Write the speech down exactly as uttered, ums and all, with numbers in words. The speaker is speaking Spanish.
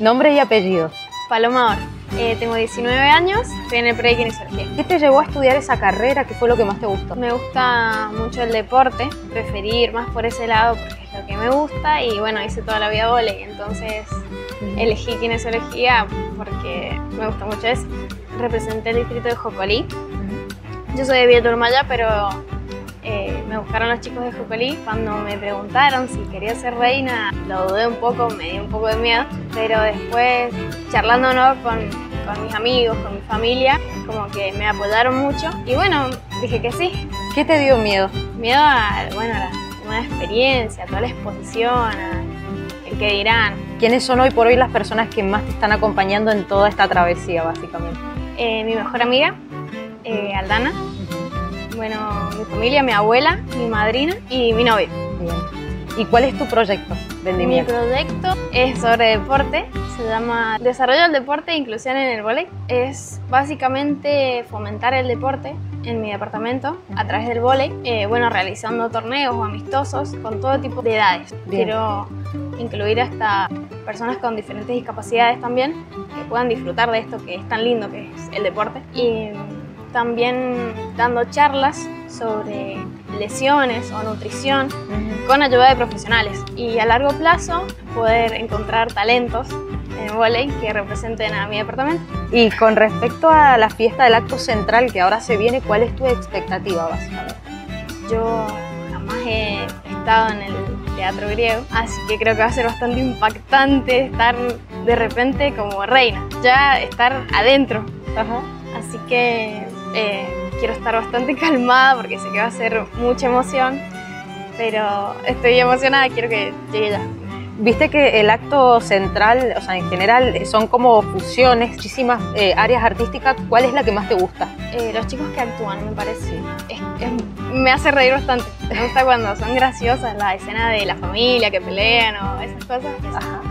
Nombre y apellido. Paloma Oro. Eh, tengo diecinueve años, estoy en el pre de kinesiología. ¿Qué te llevó a estudiar esa carrera? ¿Qué fue lo que más te gustó? Me gusta mucho el deporte, preferí ir más por ese lado porque es lo que me gusta y bueno, hice toda la vida vóley, entonces uh-huh. elegí kinesiología porque me gusta mucho eso. Representé el distrito de Jocolí. Uh-huh. Yo soy de Villa Turmaya, pero Eh, me buscaron los chicos de Jocolí. Cuando me preguntaron si quería ser reina, lo dudé un poco, me dio un poco de miedo, pero después charlando ¿no? con, con mis amigos, con mi familia, como que me apoyaron mucho y bueno, dije que sí. ¿Qué te dio miedo? Miedo a, bueno, a la nueva experiencia, a toda la exposición, el que dirán. ¿Quiénes son hoy por hoy las personas que más te están acompañando en toda esta travesía, básicamente? Eh, mi mejor amiga, eh, Aldana. Bueno, mi familia, mi abuela, mi madrina y mi novio. Bien. ¿Y cuál es tu proyecto, Vendimia? Mi proyecto es sobre deporte, se llama Desarrollo del Deporte e Inclusión en el Vóley. Es básicamente fomentar el deporte en mi departamento a través del vóley, eh, bueno, realizando torneos amistosos con todo tipo de edades. Bien. Quiero incluir hasta personas con diferentes discapacidades también, que puedan disfrutar de esto que es tan lindo que es el deporte. Y también dando charlas sobre lesiones o nutrición uh-huh. con ayuda de profesionales y a largo plazo poder encontrar talentos en el vóley que representen a mi departamento. Y con respecto a la fiesta del acto central que ahora se viene, ¿cuál es tu expectativa básicamente? Yo jamás he estado en el teatro griego, así que creo que va a ser bastante impactante estar de repente como reina, ya estar adentro. Ajá. Así que eh, quiero estar bastante calmada porque sé que va a ser mucha emoción, pero estoy emocionada, quiero que llegue ya. Viste que el acto central, o sea, en general, son como fusiones, muchísimas eh, áreas artísticas. ¿Cuál es la que más te gusta? Eh, los chicos que actúan, me parece. Es, es, me hace reír bastante. Me gusta cuando son graciosas las escenas de la familia que pelean o esas cosas. Ajá.